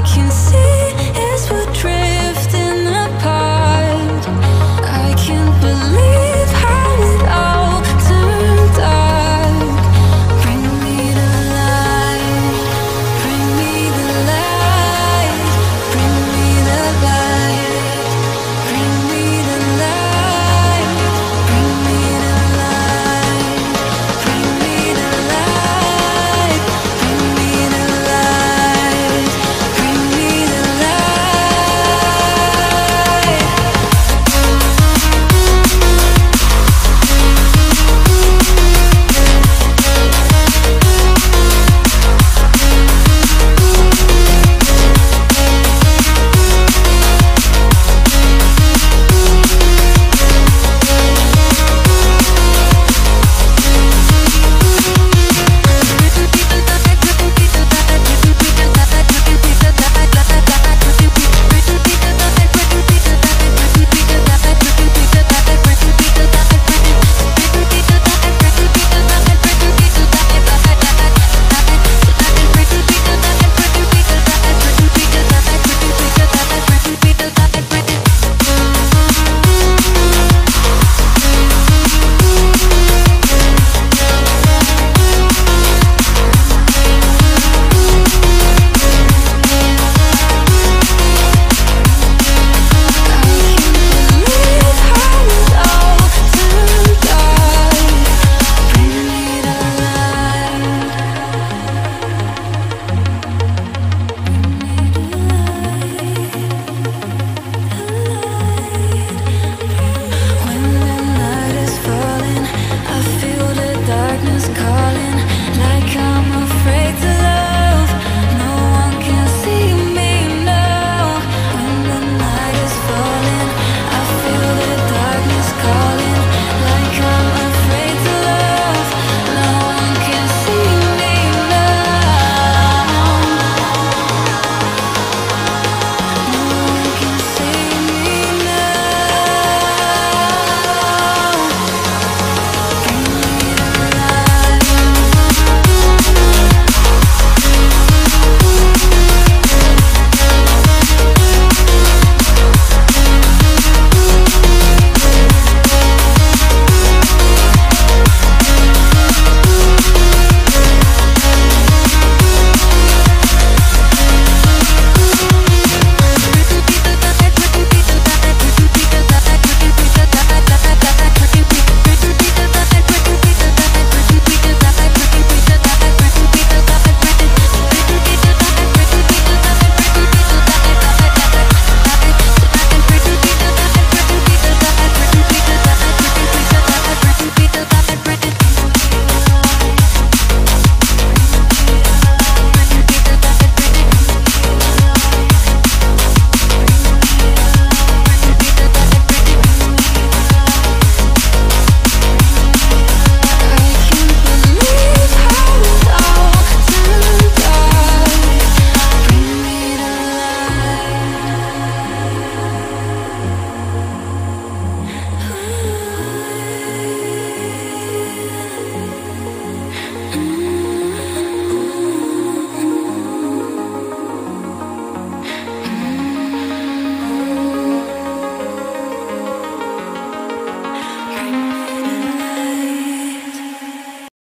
I can see.